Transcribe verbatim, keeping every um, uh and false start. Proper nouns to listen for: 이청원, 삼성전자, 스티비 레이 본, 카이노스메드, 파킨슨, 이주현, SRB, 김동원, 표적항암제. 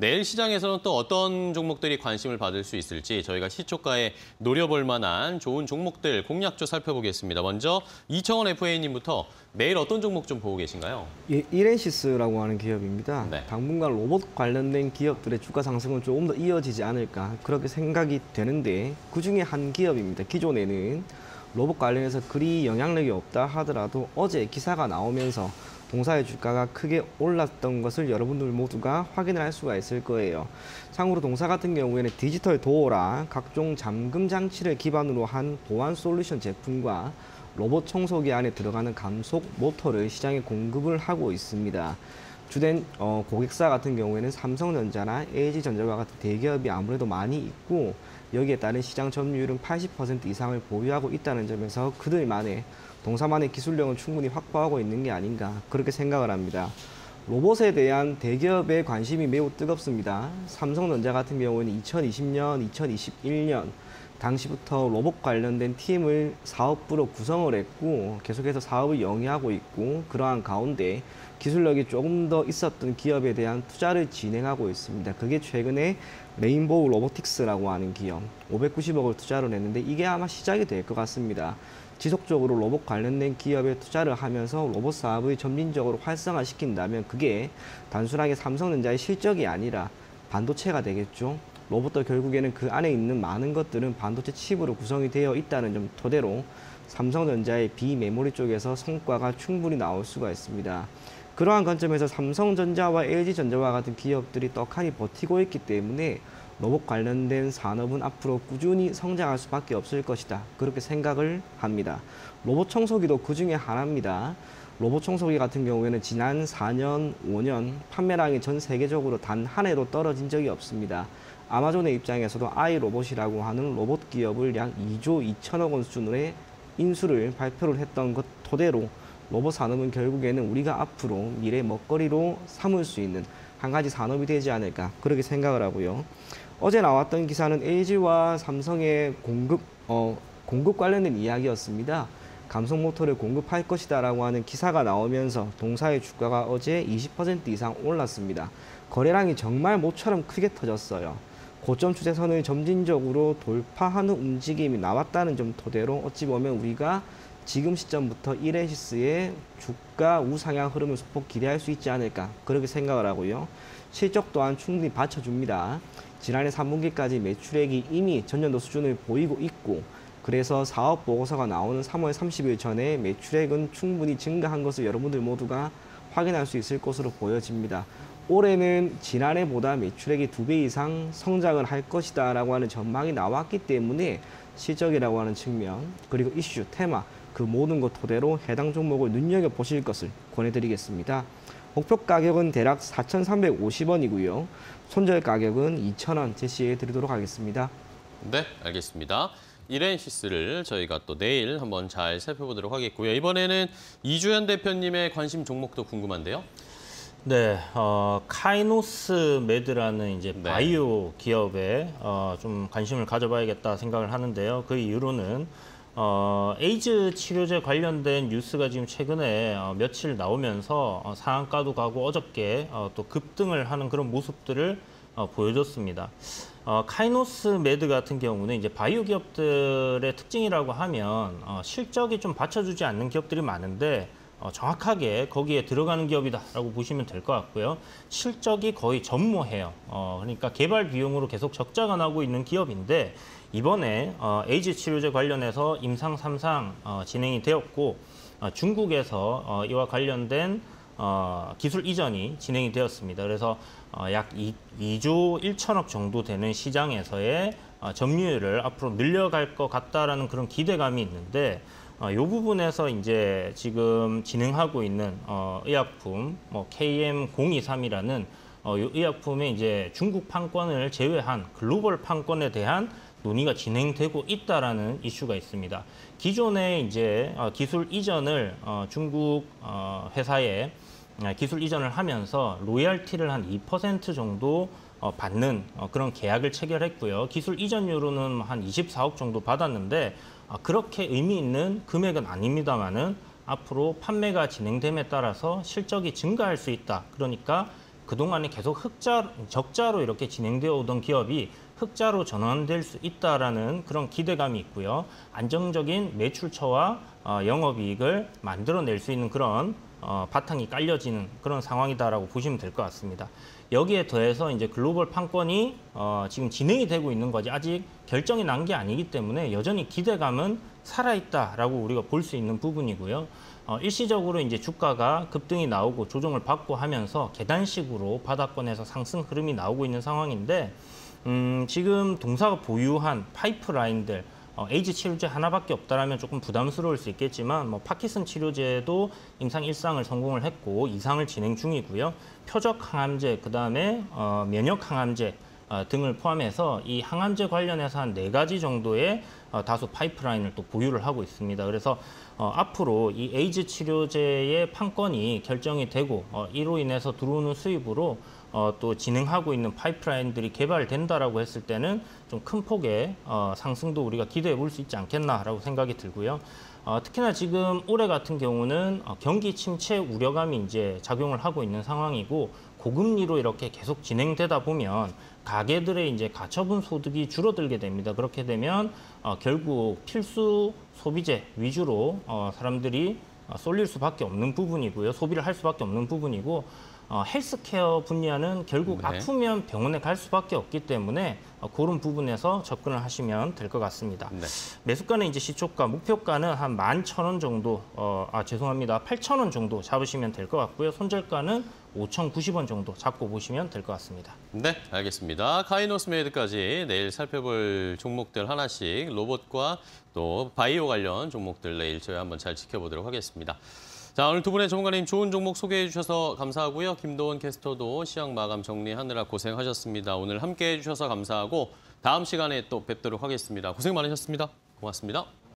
내일 시장에서는 또 어떤 종목들이 관심을 받을 수 있을지 저희가 시초가에 노려볼 만한 좋은 종목들 공략주 살펴보겠습니다. 먼저 이청원 에프에이님부터 내일 어떤 종목 좀 보고 계신가요? 예, 이레시스라고 하는 기업입니다. 네. 당분간 로봇 관련된 기업들의 주가 상승은 조금 더 이어지지 않을까 그렇게 생각이 되는데 그중에 한 기업입니다. 기존에는 로봇 관련해서 그리 영향력이 없다 하더라도 어제 기사가 나오면서 동사의 주가가 크게 올랐던 것을 여러분들 모두가 확인을 할 수가 있을 거예요. 참고로 동사 같은 경우에는 디지털 도어라 각종 잠금 장치를 기반으로 한 보안 솔루션 제품과 로봇 청소기 안에 들어가는 감속 모터를 시장에 공급을 하고 있습니다. 주된 고객사 같은 경우에는 삼성전자나 에이지전자와 같은 대기업이 아무래도 많이 있고 여기에 따른 시장 점유율은 팔십 퍼센트 이상을 보유하고 있다는 점에서 그들만의 동사만의 기술력은 충분히 확보하고 있는 게 아닌가 그렇게 생각을 합니다. 로봇에 대한 대기업의 관심이 매우 뜨겁습니다. 삼성전자 같은 경우에는 이천이십 년, 이천이십일 년 당시부터 로봇 관련된 팀을 사업부로 구성을 했고 계속해서 사업을 영위하고 있고 그러한 가운데 기술력이 조금 더 있었던 기업에 대한 투자를 진행하고 있습니다. 그게 최근에 레인보우 로보틱스라고 하는 기업 오백구십억을 투자를 했는데 이게 아마 시작이 될 것 같습니다. 지속적으로 로봇 관련된 기업에 투자를 하면서 로봇 사업을 점진적으로 활성화시킨다면 그게 단순하게 삼성전자의 실적이 아니라 반도체가 되겠죠. 로봇도 결국에는 그 안에 있는 많은 것들은 반도체 칩으로 구성이 되어 있다는 점 토대로 삼성전자의 비메모리 쪽에서 성과가 충분히 나올 수가 있습니다. 그러한 관점에서 삼성전자와 엘지전자와 같은 기업들이 떡하니 버티고 있기 때문에 로봇 관련된 산업은 앞으로 꾸준히 성장할 수밖에 없을 것이다. 그렇게 생각을 합니다. 로봇 청소기도 그 중에 하나입니다. 로봇 청소기 같은 경우에는 지난 사 년, 오 년 판매량이 전 세계적으로 단 한 해도 떨어진 적이 없습니다. 아마존의 입장에서도 아이로봇이라고 하는 로봇 기업을 약 이조 이천억 원 수준의 인수를 발표를 했던 것 토대로 로봇 산업은 결국에는 우리가 앞으로 미래 먹거리로 삼을 수 있는 한 가지 산업이 되지 않을까 그렇게 생각을 하고요. 어제 나왔던 기사는 엘지와 삼성의 공급, 어, 공급 관련된 이야기였습니다. 감속 모터를 공급할 것이다 라고 하는 기사가 나오면서 동사의 주가가 어제 이십 퍼센트 이상 올랐습니다. 거래량이 정말 모처럼 크게 터졌어요. 고점 추세선을 점진적으로 돌파하는 움직임이 나왔다는 점 토대로 어찌 보면 우리가 지금 시점부터 이레시스의 주가 우상향 흐름을 소폭 기대할 수 있지 않을까 그렇게 생각을 하고요. 실적 또한 충분히 받쳐줍니다. 지난해 삼 분기까지 매출액이 이미 전년도 수준을 보이고 있고 그래서 사업 보고서가 나오는 삼월 삼십일 전에 매출액은 충분히 증가한 것을 여러분들 모두가 확인할 수 있을 것으로 보여집니다. 올해는 지난해보다 매출액이 두 배 이상 성장을 할 것이다 라고 하는 전망이 나왔기 때문에 실적이라고 하는 측면 그리고 이슈, 테마 그 모든 것 토대로 해당 종목을 눈여겨보실 것을 권해드리겠습니다. 목표 가격은 대략 사천삼백오십 원이고요. 손절 가격은 이천 원 제시해드리도록 하겠습니다. 네, 알겠습니다. 이레시스를 저희가 또 내일 한번 잘 살펴보도록 하겠고요. 이번에는 이주현 대표님의 관심 종목도 궁금한데요. 네, 어, 카이노스메드라는 이제 네. 바이오 기업에 어, 좀 관심을 가져봐야겠다 생각을 하는데요. 그 이유로는 어, 에이즈 치료제 관련된 뉴스가 지금 최근에 어, 며칠 나오면서 어, 상한가도 가고 어저께 어, 또 급등을 하는 그런 모습들을 어, 보여줬습니다. 어, 카이노스메드 같은 경우는 이제 바이오 기업들의 특징이라고 하면 어, 실적이 좀 받쳐주지 않는 기업들이 많은데 어, 정확하게 거기에 들어가는 기업이다라고 보시면 될 것 같고요. 실적이 거의 전무해요. 어, 그러니까 개발 비용으로 계속 적자가 나고 있는 기업인데 이번에 어, 에이즈 치료제 관련해서 임상 삼상 어, 진행이 되었고 어, 중국에서 어, 이와 관련된 어, 기술 이전이 진행이 되었습니다. 그래서 어, 약 이조 일천억 정도 되는 시장에서의 어, 점유율을 앞으로 늘려갈 것 같다라는 그런 기대감이 있는데 어, 이 부분에서 이제 지금 진행하고 있는 어, 의약품 뭐 케이엠 공이삼이라는 어, 의약품의 이제 중국 판권을 제외한 글로벌 판권에 대한 논의가 진행되고 있다라는 이슈가 있습니다. 기존에 이제 기술 이전을 어, 중국 어, 회사에 기술 이전을 하면서 로얄티를 한 이 퍼센트 정도 어, 받는 어, 그런 계약을 체결했고요. 기술 이전료로는 한 이십사억 정도 받았는데 그렇게 의미 있는 금액은 아닙니다만은 앞으로 판매가 진행됨에 따라서 실적이 증가할 수 있다. 그러니까 그동안에 계속 흑자, 적자로 이렇게 진행되어 오던 기업이 흑자로 전환될 수 있다라는 그런 기대감이 있고요. 안정적인 매출처와 어, 영업이익을 만들어낼 수 있는 그런 어, 바탕이 깔려지는 그런 상황이다라고 보시면 될 것 같습니다. 여기에 더해서 이제 글로벌 판권이 어, 지금 진행이 되고 있는 거지 아직 결정이 난 게 아니기 때문에 여전히 기대감은 살아있다라고 우리가 볼 수 있는 부분이고요. 어, 일시적으로 이제 주가가 급등이 나오고 조정을 받고 하면서 계단식으로 바닥권에서 상승 흐름이 나오고 있는 상황인데 음, 지금 동사가 보유한 파이프라인들 어, 에이즈 치료제 하나밖에 없다라면 조금 부담스러울 수 있겠지만 뭐 파킨슨 치료제도 임상 일상을 성공을 했고 이상을 진행 중이고요. 표적 항암제, 그다음에 어, 면역 항암제 어, 등을 포함해서 이 항암제 관련해서 한 네 가지 정도의 어, 다수 파이프라인을 또 보유를 하고 있습니다. 그래서 어, 앞으로 이 에이즈 치료제의 판권이 결정이 되고 어, 이로 인해서 들어오는 수입으로 어, 또 진행하고 있는 파이프라인들이 개발된다라고 했을 때는 좀 큰 폭의 어, 상승도 우리가 기대해 볼 수 있지 않겠나라고 생각이 들고요. 어, 특히나 지금 올해 같은 경우는 어, 경기 침체 우려감이 이제 작용을 하고 있는 상황이고 고금리로 이렇게 계속 진행되다 보면 가계들의 이제 가처분 소득이 줄어들게 됩니다. 그렇게 되면 어, 결국 필수 소비재 위주로 어, 사람들이 쏠릴 수밖에 없는 부분이고요. 소비를 할 수밖에 없는 부분이고 어, 헬스케어 분야는 결국 네. 아프면 병원에 갈 수밖에 없기 때문에 어, 그런 부분에서 접근을 하시면 될 것 같습니다. 네. 매수가는 이제 시초가, 목표가는 한 만 천 원 정도, 어, 아 죄송합니다. 팔천 원 정도 잡으시면 될 것 같고요. 손절가는 오천 구십 원 정도 잡고 보시면 될 것 같습니다. 네, 알겠습니다. 카이노스메드까지 내일 살펴볼 종목들 하나씩 로봇과 또 바이오 관련 종목들 내일 저희 한번 잘 지켜보도록 하겠습니다. 자, 오늘 두 분의 전문가님 좋은 종목 소개해 주셔서 감사하고요. 김동원 캐스터도 시황 마감 정리하느라 고생하셨습니다. 오늘 함께해 주셔서 감사하고 다음 시간에 또 뵙도록 하겠습니다. 고생 많으셨습니다. 고맙습니다.